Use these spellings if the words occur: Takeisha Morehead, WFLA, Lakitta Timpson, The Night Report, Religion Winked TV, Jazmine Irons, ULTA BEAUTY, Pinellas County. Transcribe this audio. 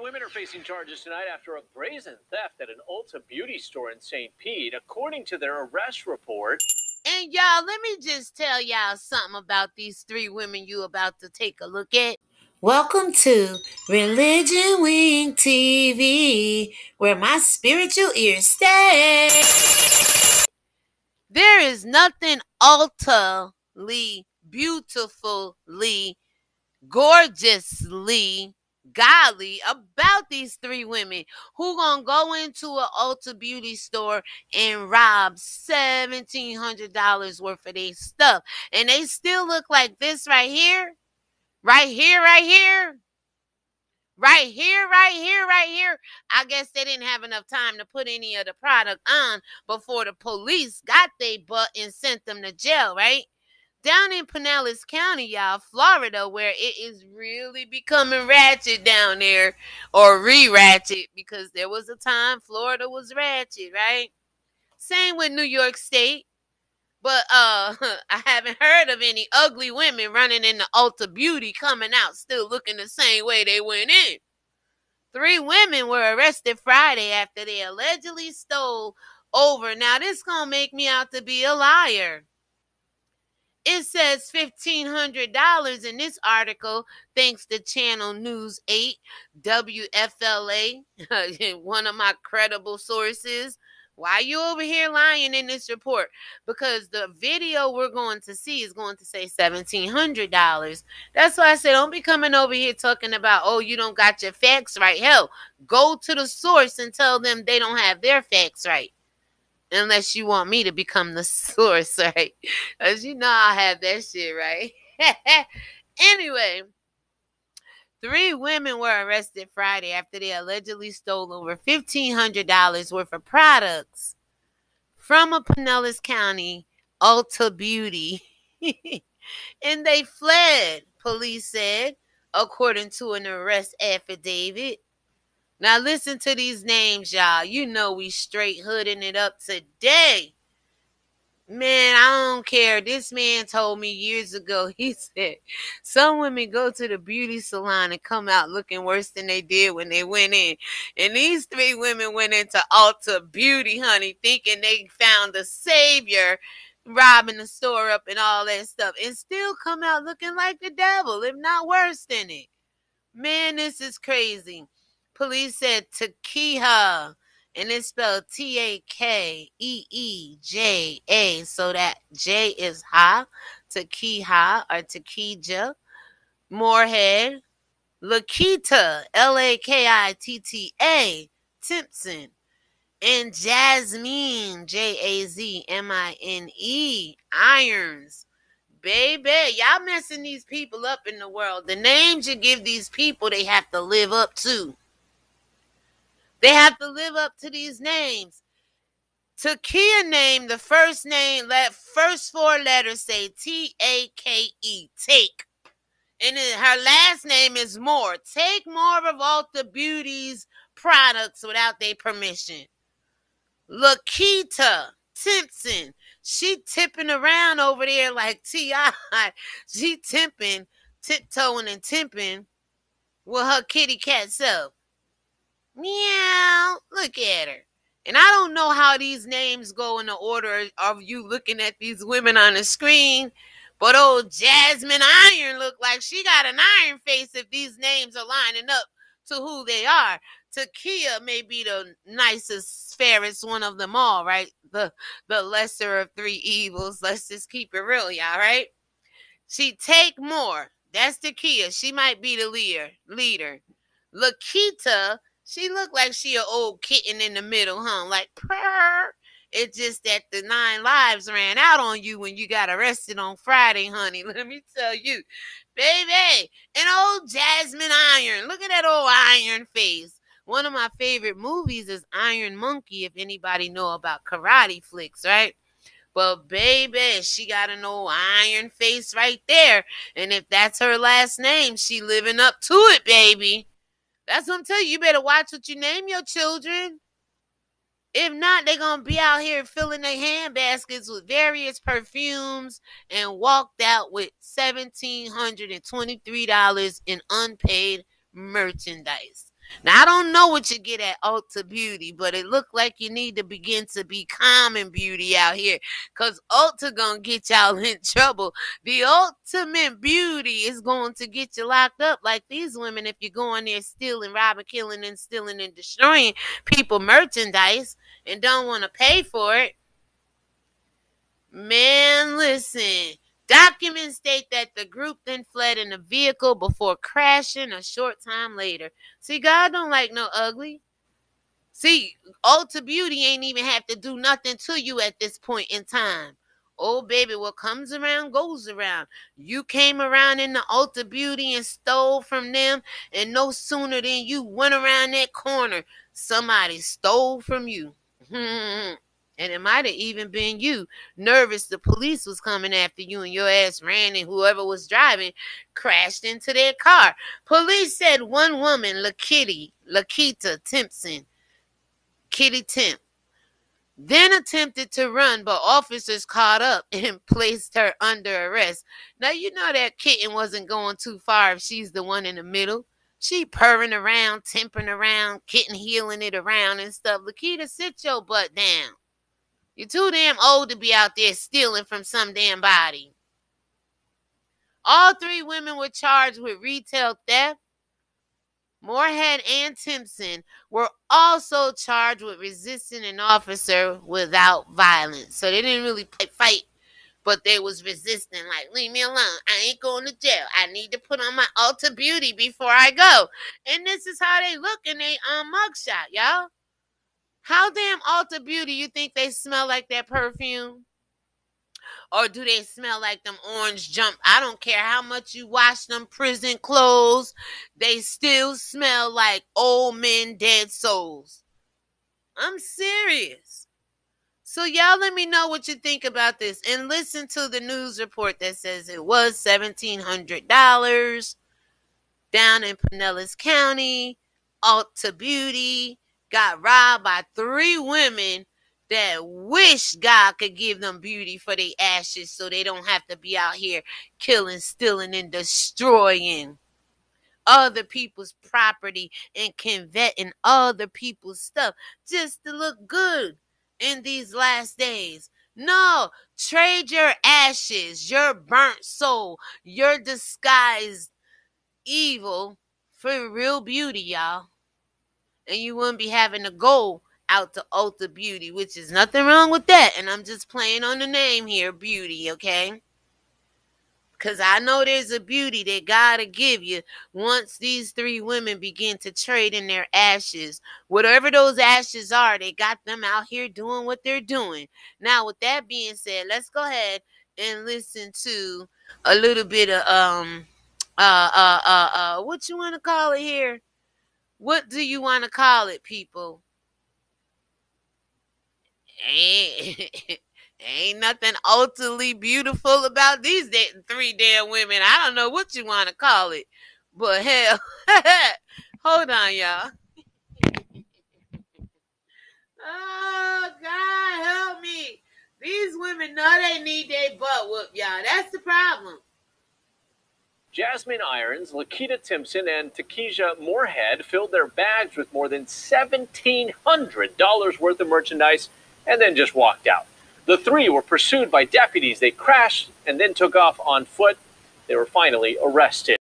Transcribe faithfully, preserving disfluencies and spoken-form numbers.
women are facing charges tonight after a brazen theft at an Ulta Beauty store in Saint Pete, according to their arrest report. And y'all, let me just tell y'all something about these three women you about to take a look at. Welcome to Religion Winked T V, where my spiritual ears stay. There is nothing ultimately, beautifully, gorgeously, godly about these three women who gonna go into an Ulta Beauty store and rob seventeen hundred dollars worth of their stuff, and they still look like this right here, right here, right here, right here, right here, right here. I guess they didn't have enough time to put any of the product on before the police got their butt and sent them to jail, right? Down in Pinellas County, y'all, Florida, where it is really becoming ratchet down there, or re-ratchet, because there was a time Florida was ratchet, right? Same with New York State, but uh, I haven't heard of any ugly women running into Ulta Beauty coming out still looking the same way they went in. Three women were arrested Friday after they allegedly stole over. Now, this gonna make me out to be a liar. It says fifteen hundred dollars in this article, thanks to Channel News eight, W F L A, one of my credible sources. Why are you over here lying in this report? Because the video we're going to see is going to say seventeen hundred dollars. That's why I said don't be coming over here talking about, oh, you don't got your facts right. Hell, go to the source and tell them they don't have their facts right. Unless you want me to become the source, right? Because you know I'll have that shit, right? Anyway, three women were arrested Friday after they allegedly stole over fifteen hundred dollars worth of products from a Pinellas County Ulta Beauty. And they fled, police said, according to an arrest affidavit. Now, listen to these names, y'all. You know we straight hooding it up today. Man, I don't care. This man told me years ago, he said, some women go to the beauty salon and come out looking worse than they did when they went in. And these three women went into Ulta Beauty, honey, thinking they found the savior, robbing the store up and all that stuff, and still come out looking like the devil, if not worse than it. Man, this is crazy. Police said Takeisha, and it's spelled T A K E E J A, so that J is high. Takeisha or Takeisha Morehead. Lakitta, L A K I T T A, Timpson. And Jazmine, J A Z M I N E, Irons. Baby, y'all messing these people up in the world. The names you give these people, they have to live up to. They have to live up to these names. Takia name, the first name, let first four letters say T A K E, take. And then her last name is Moore. Take more of Ulta Beauty's products without their permission. Lakitta Timpson, she tipping around over there like T I She tipping, tiptoeing and tipping with her kitty cat self. Meow, look at her. And I don't know how these names go in the order of you looking at these women on the screen, but old Jazmine Iron look like she got an iron face if these names are lining up to who they are. Takia may be the nicest, fairest one of them all, right? The, the lesser of three evils. Let's just keep it real, y'all, right? She take more. That's Takia. She might be the leader. leader. Lakitta, she looked like she an old kitten in the middle, huh? Like, purr. It's just that the nine lives ran out on you when you got arrested on Friday, honey. Let me tell you. Baby, and old Jazmine Iron. Look at that old iron face. One of my favorite movies is Iron Monkey, if anybody know about karate flicks, right? But, baby, she got an old iron face right there. And if that's her last name, she living up to it, baby. That's what I'm telling you. You better watch what you name your children. If not, they're going to be out here filling their hand baskets with various perfumes and walked out with one thousand seven hundred twenty-three dollars in unpaid merchandise. Now, I don't know what you get at Ulta Beauty, but it looked like you need to begin to be calm in beauty out here, because Ulta going to get y'all in trouble. The ultimate beauty is going to get you locked up like these women if you go in there stealing, robbing, killing, and stealing and destroying people merchandise and don't want to pay for it. Man, listen. Documents state that the group then fled in a vehicle before crashing a short time later. See, God don't like no ugly. See, Ulta Beauty ain't even have to do nothing to you at this point in time. Oh, baby, what comes around goes around. You came around in the Ulta Beauty and stole from them, and no sooner than you went around that corner, somebody stole from you. And it might have even been you, nervous the police was coming after you, and your ass ran, and whoever was driving crashed into their car. Police said one woman, Lakitta, Lakitta Timpson, Kitty Temp, then attempted to run, but officers caught up and placed her under arrest. Now, you know that kitten wasn't going too far if she's the one in the middle. She purring around, tempering around, kitten healing it around and stuff. Lakitta, sit your butt down. You're too damn old to be out there stealing from some damn body. All three women were charged with retail theft. Morehead and Timpson were also charged with resisting an officer without violence. So they didn't really fight, but they was resisting. Like, leave me alone. I ain't going to jail. I need to put on my Ulta Beauty before I go. And this is how they look in their um, mugshot, y'all. How damn Ulta Beauty you think they smell like that perfume? Or do they smell like them orange jump? I don't care how much you wash them prison clothes. They still smell like old men, dead souls. I'm serious. So y'all let me know what you think about this. And listen to the news report that says it was seventeen hundred dollars down in Pinellas County. Ulta Beauty got robbed by three women that wish God could give them beauty for their ashes so they don't have to be out here killing, stealing, and destroying other people's property and coveting other people's stuff just to look good in these last days. No, trade your ashes, your burnt soul, your disguised evil for real beauty, y'all. And you wouldn't be having to go out to Ulta Beauty, which is nothing wrong with that. And I'm just playing on the name here, beauty, okay? Because I know there's a beauty that God will give you once these three women begin to trade in their ashes. Whatever those ashes are, they got them out here doing what they're doing. Now, with that being said, let's go ahead and listen to a little bit of, um, uh, uh, uh, uh, what you want to call it here? What do you want to call it, people? Ain't, ain't nothing ultimately beautiful about these three damn women. I don't know what you want to call it, but hell, hold on, y'all. Oh, God, help me. These women know they need their butt whooped, y'all. That's the problem. Jazmine Irons, Lakitta Timpson, and Takeisha Morehead filled their bags with more than seventeen hundred dollars worth of merchandise and then just walked out. The three were pursued by deputies. They crashed and then took off on foot. They were finally arrested.